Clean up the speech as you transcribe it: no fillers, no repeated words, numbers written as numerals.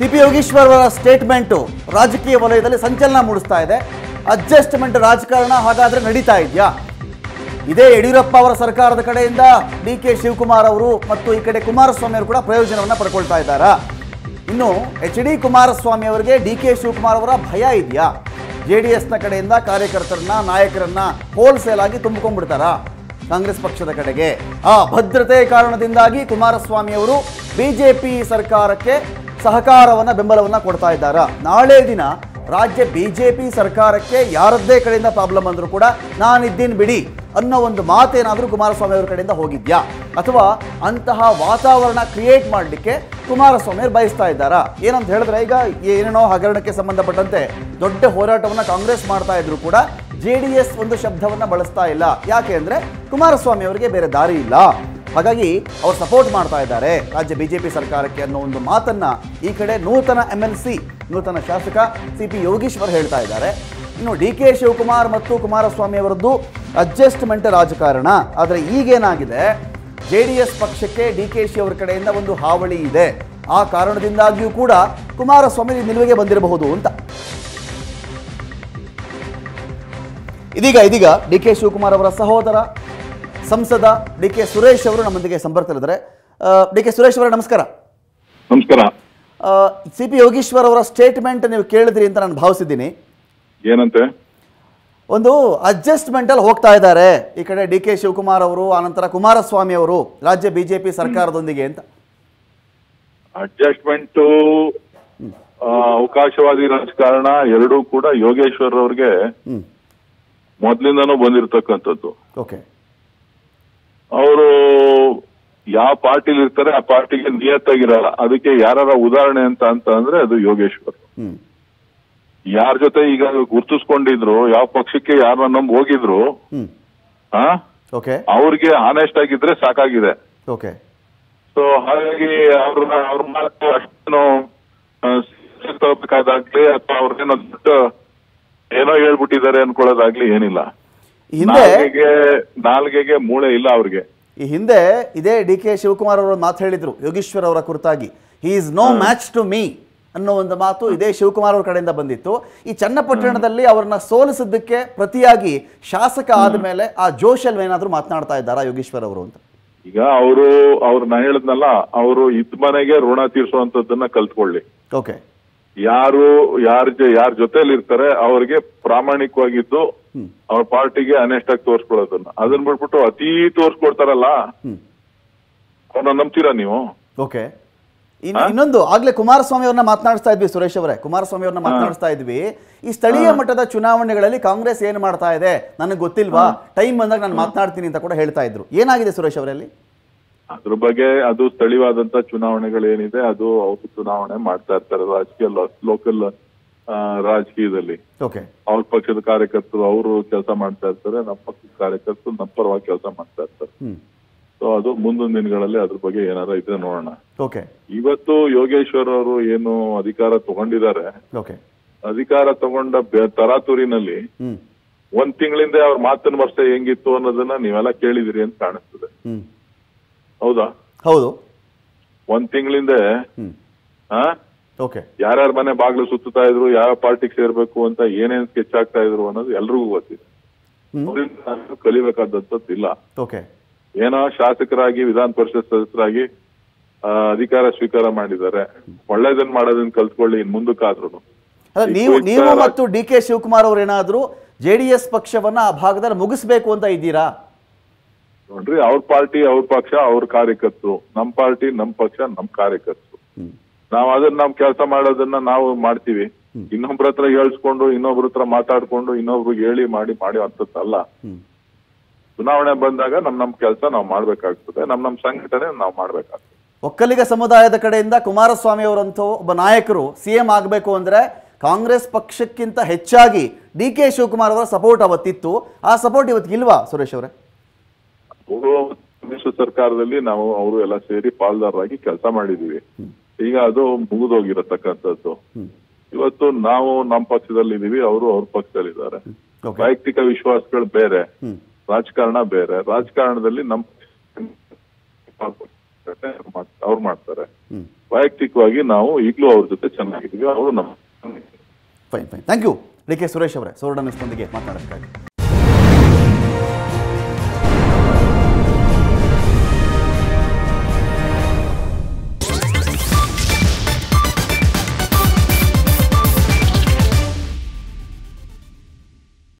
CP Yogeshwar ಅವರ statement ರಾಜಕೀಯ ವಲಯದಲ್ಲಿ ಸಂಚಲನ ಮೂಡಿಸ್ತಾ ಇದೆ. ಅಡ್ಜಸ್ಟ್ಮೆಂಟ್ ರಾಜಕಾರಣ ಹಾಗಾದ್ರೆ ನಡೀತಾ ಇದೆಯಾ? ಇದೇ ಯಡಿಯೂರಪ್ಪ ಅವರ ಸರ್ಕಾರದ ಕಡೆಯಿಂದ ಡಿಕೆ ಶಿವಕುಮಾರ್ ಅವರು ಮತ್ತು ಈ ಕಡೆ ಕುಮಾರಸ್ವಾಮಿ ಅವರು ಕೂಡ ಪ್ರಯೋಜನವನ್ನ ಪಡೆದುಕೊಳ್ಳುತ್ತಾ ಇದ್ದಾರಾ? ಇನ್ನು ಎಚ್ಡಿ ಕುಮಾರಸ್ವಾಮಿ ಅವರಿಗೆ ಡಿಕೆ ಶಿವಕುಮಾರ್ ಅವರ ಭಯ ಇದೆಯಾ? ಜೆಡಿಎಸ್ನ ಕಡೆಯಿಂದ ಕಾರ್ಯಕರ್ತರನ್ನ ನಾಯಕರನ್ನ ಹೋಲ್ಸೇಲ್ ಆಗಿ ತುಂಬಿಕೊಂಡ್ಬಿಡ್ತಾರಾ ಕಾಂಗ್ರೆಸ್ ಪಕ್ಷದ ಕಡೆಗೆ? ಆ ಭದ್ರತೆ ಕಾರಣದಿಂದಾಗಿ ಕುಮಾರಸ್ವಾಮಿ ಅವರು ಬಿಜೆಪಿ ಸರ್ಕಾರಕ್ಕೆ ಸಹಕಾರವನ್ನ ಬೆಂಬಲವನ್ನ ಕೊಡ್ತಾ ಇದ್ದಾರೆ. ನಾಳೆ ದಿನ ರಾಜ್ಯ ಬಿಜೆಪಿ ಸರ್ಕಾರಕ್ಕೆ ಯಾರದ್ದೇ ಕಡೆಯಿಂದ ಪ್ರಾಬ್ಲಮ್ ಅಂದ್ರೂ ಕೂಡ ನಾನಿದ್ದೀನಿ ಬಿಡಿ ಅನ್ನೋ ಒಂದು ಮಾತೇನಾದರೂ ಕುಮಾರಸ್ವಾಮಿ ಅವರ ಕಡೆಯಿಂದ ಹೋಗಿದ್ಯಾ? ಅಥವಾ ಅಂತಹ ವಾತಾವರಣ ಕ್ರಿಯೇಟ್ ಮಾಡಲಿಕ್ಕೆ ಕುಮಾರಸ್ವಾಮಿ ಅವರು ಬಯಸ್ತಾ ಇದ್ದಾರಾ? ಏನಂತ ಹೇಳಿದ್ರೆ, ಈಗ ಏನೇನೋ ಹಗರಣಕ್ಕೆ ಸಂಬಂಧಪಟ್ಟಂತೆ ದೊಡ್ಡ ಹೋರಾಟವನ್ನು ಕಾಂಗ್ರೆಸ್ ಮಾಡ್ತಾ ಇದ್ರು ಕೂಡ ಜೆಡಿಎಸ್ ಒಂದು ಶಬ್ದವನ್ನು ಬಳಸ್ತಾ ಇಲ್ಲ. ಯಾಕೆ ಅಂದರೆ ಕುಮಾರಸ್ವಾಮಿ ಅವರಿಗೆ ಬೇರೆ ದಾರಿ ಇಲ್ಲ, ಹಾಗಾಗಿ ಅವರು ಸಪೋರ್ಟ್ ಮಾಡ್ತಾ ಇದ್ದಾರೆ ರಾಜ್ಯ ಬಿಜೆಪಿ ಸರ್ಕಾರಕ್ಕೆ ಅನ್ನೋ ಒಂದು ಮಾತನ್ನ ಈ ಕಡೆ ನೂತನ MLC ನೂತನ ಶಾಸಕ ಸಿಪಿ ಯೋಗೀಶ್ವರ್ ಹೇಳ್ತಾ ಇದ್ದಾರೆ. ಇನ್ನು DK ಶಿವಕುಮಾರ್ ಮತ್ತು ಕುಮಾರಸ್ವಾಮಿ ಅವರದ್ದು ಅಡ್ಜಸ್ಟ್ಮೆಂಟ್ ರಾಜಕಾರಣ. ಆದರೆ ಈಗೇನಾಗಿದೆ, JDS ಪಕ್ಷಕ್ಕೆ DK ಅವರ ಕಡೆಯಿಂದ ಒಂದು ಹಾವಳಿ ಇದೆ. ಆ ಕಾರಣದಿಂದಾಗಿಯೂ ಕೂಡ ಕುಮಾರಸ್ವಾಮಿ ನಿಲುವಿಗೆ ಬಂದಿರಬಹುದು ಅಂತ ಇದೀಗ DK ಶಿವಕುಮಾರ್ ಅವರ ಸಹೋದರ ಸಂಸದ DK ಸುರೇಶ್ ಅವರು ನಮ್ಮೊಂದಿಗೆ ಸಂಪರ್ಕದಲ್ಲಿದ್ದಾರೆ. DK ಸುರೇಶ್ ಅವರೇ, ನಮಸ್ಕಾರ. ನಮಸ್ಕಾರ. ಸಿಪಿ ಯೋಗೀಶ್ವರ್ ಅವರ ಸ್ಟೇಟ್ಮೆಂಟ್ ನೀವು ಕೇಳಿದ್ರಿ ಅಂತ ನಾನು ಭಾವಿಸಿದ್ದೀನಿ. ಏನಂತೆ? ಒಂದು ಅಡ್ಜಸ್ಟ್ಮೆಂಟ್ ಅಲ್ಲಿ ಹೋಗ್ತಾ ಇದ್ದಾರೆ ಈ ಕಡೆ DK ಶಿವಕುಮಾರ್ ಅವರು, ಆನಂತರ ಕುಮಾರಸ್ವಾಮಿ ಅವರು ರಾಜ್ಯ ಬಿಜೆಪಿ ಸರ್ಕಾರದೊಂದಿಗೆ ಅಂತ. ಅಡ್ಜಸ್ಟ್ಮೆಂಟ್, ಅವಕಾಶವಾದಿ ರಾಜಕಾರಣ ಎರಡೂ ಕೂಡ ಯೋಗೇಶ್ವರ್ ಅವರಿಗೆ ಮೊದಲಿಂದನೂ ಬಂದಿರತಕ್ಕಂಥದ್ದು. ಓಕೆ, ಅವರು ಯಾವ ಪಾರ್ಟಿಲಿ ಇರ್ತಾರೆ ಆ ಪಾರ್ಟಿಗೆ ನಿಯತ್ತಾಗಿರಲ್ಲ. ಅದಕ್ಕೆ ಯಾರ ಉದಾಹರಣೆ ಅಂತ ಅಂದ್ರೆ ಅದು ಯೋಗೇಶ್ವರ್. ಯಾರ ಜೊತೆ ಈಗ ಗುರ್ತಿಸ್ಕೊಂಡಿದ್ರು, ಯಾವ ಪಕ್ಷಕ್ಕೆ ಯಾರನ್ನ ನಂಬಿ ಹೋಗಿದ್ರು, ಅವ್ರಿಗೆ ಆನೆಸ್ಟ್ ಆಗಿದ್ರೆ ಸಾಕಾಗಿದೆ. ಸೊ ಹಾಗಾಗಿ ಅವ್ರನ್ನ ಅವ್ರ ಮಾತು ಅಷ್ಟೇನು ತಗೋಬೇಕಾದಾಗ್ಲಿ ಅಥವಾ ಅವ್ರನ್ನೇನೋ ದೊಡ್ಡ ಏನೋ ಹೇಳ್ಬಿಟ್ಟಿದ್ದಾರೆ ಅನ್ಕೊಳ್ಳೋದಾಗ್ಲಿ ಏನಿಲ್ಲ. ನಾಲ್ಗೆಗೆ ಮೂಳೆ ಇಲ್ಲ ಅವ್ರಿಗೆ. ಈ ಹಿಂದೆ ಇದೇ DK ಶಿವಕುಮಾರ್ ಅವರು ಮಾತು ಹೇಳಿದ್ರು ಯೋಗೀಶ್ವರ್ ಅವರ ಕುರಿತಾಗಿ, he is no match to me ಅನ್ನೋ ಒಂದು ಮಾತು ಇದೇ ಶಿವಕುಮಾರ್ ಅವ್ರ ಕಡೆಯಿಂದ ಬಂದಿತ್ತು. ಈ ಚನ್ನಪಟ್ಟಣದಲ್ಲಿ ಅವ್ರನ್ನ ಸೋಲಿಸಿದ್ದಕ್ಕೆ ಪ್ರತಿಯಾಗಿ ಶಾಸಕ ಆದ್ಮೇಲೆ ಆ ಜೋಶಲ್ಲಿ ಏನಾದ್ರು ಮಾತನಾಡ್ತಾ ಇದ್ದಾರಾ ಯೋಗೀಶ್ವರ್ ಅವರು ಅಂತ? ಈಗ ಅವ್ರನ್ನ ಹೇಳಿದ್ನಲ್ಲ, ಅವರು ಇದ್ ಮನೆಗೆ ಋಣ ತೀರಿಸುವಂತದ್ದನ್ನ ಕಲ್ತ್ಕೊಳ್ಳಿ. ಓಕೆ, ಯಾರ ಜೊತೆಲಿ ಇರ್ತಾರೆ ಅವ್ರಿಗೆ ಪ್ರಾಮಾಣಿಕವಾಗಿದ್ದು ಅವ್ರ ಪಾರ್ಟಿಗೆ ಅನೆಸ್ಟ್ ಆಗಿ ತೋರಿಸ್ಕೊಳ್ಳೋದನ್ನ, ಅದನ್ನ ಬಿಟ್ಬಿಟ್ಟು ಅತಿ ತೋರಿಸ್ಕೊಡ್ತಾರಲ್ಲ ಅವ್ರನ್ನ ನಂಬ್ತೀರಾ ನೀವು? ಓಕೆ, ಇನ್ನೊಂದು ಆಗ್ಲೇ ಕುಮಾರಸ್ವಾಮಿ ಅವ್ರನ್ನ ಮಾತನಾಡಿಸ್ತಾ ಇದ್ವಿ ಸುರೇಶ್ ಅವರೇ, ಕುಮಾರಸ್ವಾಮಿ ಅವ್ರನ್ನ ಮಾತನಾಡಿಸ್ತಾ ಇದ್ವಿ. ಈ ಸ್ಥಳೀಯ ಮಟ್ಟದ ಚುನಾವಣೆಗಳಲ್ಲಿ ಕಾಂಗ್ರೆಸ್ ಏನ್ ಮಾಡ್ತಾ ಇದೆ ನನಗೆ ಗೊತ್ತಿಲ್ವಾ, ಟೈಮ್ ಬಂದಾಗ ನಾನು ಮಾತನಾಡ್ತೀನಿ ಅಂತ ಕೂಡ ಹೇಳ್ತಾ ಇದ್ರು. ಏನಾಗಿದೆ ಸುರೇಶ್ ಅವರಲ್ಲಿ ಅದ್ರ ಬಗ್ಗೆ? ಅದು ಸ್ಥಳೀಯವಾದಂತ ಚುನಾವಣೆಗಳೇನಿದೆ ಅದು ಅವ್ರ ಚುನಾವಣೆ ಮಾಡ್ತಾ ಇರ್ತಾರೆ ರಾಜಕೀಯ, ಲೋಕಲ್ ರಾಜಕೀಯದಲ್ಲಿ. ಅವ್ರ ಪಕ್ಷದ ಕಾರ್ಯಕರ್ತರು ಅವರು ಕೆಲಸ ಮಾಡ್ತಾ ಇರ್ತಾರೆ, ನಮ್ಮ ಪಕ್ಷದ ಕಾರ್ಯಕರ್ತರು ನಮ್ಮ ಪರವಾಗಿ ಕೆಲಸ ಮಾಡ್ತಾ ಇರ್ತಾರೆ. ಸೊ ಅದು ಮುಂದಿನ ದಿನಗಳಲ್ಲಿ ಅದ್ರ ಬಗ್ಗೆ ಏನಾರ ಇದ್ರೆ ನೋಡೋಣ. ಇವತ್ತು ಯೋಗೇಶ್ವರ್ ಅವರು ಏನು ಅಧಿಕಾರ ತಗೊಂಡಿದ್ದಾರೆ, ಅಧಿಕಾರ ತಗೊಂಡ ತರಾತುರಿನಲ್ಲಿ ಒಂದ್ ತಿಂಗಳಿಂದ ಅವ್ರ ಮಾತಿನ ವರ್ಷ ಹೆಂಗಿತ್ತು ಅನ್ನೋದನ್ನ ನೀವೆಲ್ಲ ಕೇಳಿದಿರಿ ಅಂತ ಕಾಣಿಸ್ತದೆ. ಹೌದಾ? ಹೌದು. ಒಂದ್ ತಿಂಗಳಿಂದ ಯಾರ್ಯಾರ ಮನೆ ಬಾಗ್ಲು ಸುತ್ತಾ ಇದ್ರು, ಯಾವ ಪಾರ್ಟಿಗೆ ಸೇರ್ಬೇಕು ಅಂತ ಏನೇನ್ ಸ್ಕೆಚ್ ಆಗ್ತಾ ಇದ್ರು ಅನ್ನೋದು ಎಲ್ರಿಗೂ ಗೊತ್ತಿದೆ. ಕಲಿಬೇಕಾದದ್ದು ಇಲ್ಲ. ಏನೋ ಶಾಸಕರಾಗಿ ವಿಧಾನ ಪರಿಷತ್ ಸದಸ್ಯರಾಗಿ ಅಧಿಕಾರ ಸ್ವೀಕಾರ ಮಾಡಿದ್ದಾರೆ, ಒಳ್ಳೇದನ್ನ ಮಾಡೋದನ್ನ ಕಲ್ತ್ಕೊಳ್ಳಿ ಇನ್ ಮುಂದಕ್ಕಾದ್ರು. ನೀವು ಮತ್ತು DK ಶಿವಕುಮಾರ್ ಅವ್ರು ಏನಾದ್ರು JDS ಪಕ್ಷವನ್ನ ಆ ಭಾಗದಲ್ಲಿ ಮುಗಿಸ್ಬೇಕು ಅಂತ ಇದ್ದೀರಾ? ನೋಡ್ರಿ, ಅವ್ರ ಪಾರ್ಟಿ ಅವ್ರ ಪಕ್ಷ ಅವ್ರ ಕಾರ್ಯಕರ್ತರು, ನಮ್ ಪಾರ್ಟಿ ನಮ್ ಪಕ್ಷ ನಮ್ ಕಾರ್ಯಕರ್ತರು. ನಾವ್ ಅದನ್ನ ನಮ್ ಕೆಲಸ ಮಾಡೋದನ್ನ ನಾವು ಮಾಡ್ತೀವಿ. ಇನ್ನೊಬ್ರ ಹತ್ರ ಹೇಳ್ಸ್ಕೊಂಡು ಇನ್ನೊಬ್ರ ಹತ್ರ ಮಾತಾಡ್ಕೊಂಡು ಇನ್ನೊಬ್ರಿಗೆ ಹೇಳಿ ಮಾಡಿ ಅಂತದ್ದಲ್ಲ. ಚುನಾವಣೆ ಬಂದಾಗ ನಮ್ ಕೆಲಸ ನಾವು ಮಾಡ್ಬೇಕಾಗ್ತದೆ, ನಮ್ ಸಂಘಟನೆ ನಾವು ಮಾಡ್ಬೇಕಾಗ್ತದೆ. ಒಕ್ಕಲಿಗ ಸಮುದಾಯದ ಕಡೆಯಿಂದ ಕುಮಾರಸ್ವಾಮಿ ಅವರಂತೂ ಒಬ್ಬ ನಾಯಕರು CM ಆಗ್ಬೇಕು ಅಂದ್ರೆ ಕಾಂಗ್ರೆಸ್ ಪಕ್ಷಕ್ಕಿಂತ ಹೆಚ್ಚಾಗಿ DK ಶಿವಕುಮಾರ್ ಅವರ ಸಪೋರ್ಟ್ ಅವತ್ತಿತ್ತು. ಆ ಸಪೋರ್ಟ್ ಇವತ್ತು ಇಲ್ವಾ ಸುರೇಶ್ ಅವರೇ? ಸಮ್ಮಿಶ್ರ ಸರ್ಕಾರದಲ್ಲಿ ನಾವು ಅವರು ಎಲ್ಲ ಸೇರಿ ಪಾಲ್ದಾರರಾಗಿ ಕೆಲಸ ಮಾಡಿದೀವಿ. ಈಗ ಅದು ಮುಗಿದೋಗಿರತಕ್ಕಂಥದ್ದು. ಇವತ್ತು ನಾವು ನಮ್ಮ ಪಕ್ಷದಲ್ಲಿ ಇದೀವಿ, ಅವರು ಅವ್ರ ಪಕ್ಷದಲ್ಲಿ ಇದ್ದಾರೆ. ವೈಯಕ್ತಿಕ ವಿಶ್ವಾಸಗಳು ಬೇರೆ, ರಾಜಕಾರಣ ಬೇರೆ. ರಾಜಕಾರಣದಲ್ಲಿ ನಮ್ಮ वैयक्तिकವಾಗಿ ನಾವು ಈಗಲೂ ಅವರ ಜೊತೆ ಚೆನ್ನಾಗಿದ್ದೀವಿ ಅವರು ನಮ್ಮ fine fine thank you DK Suresh ಅವರೇ ಸೋರ್ಡನ್ಸ್ ನೊಂದಿಗೆ ಮಾತನಾಡಿದ್ದಾರೆ।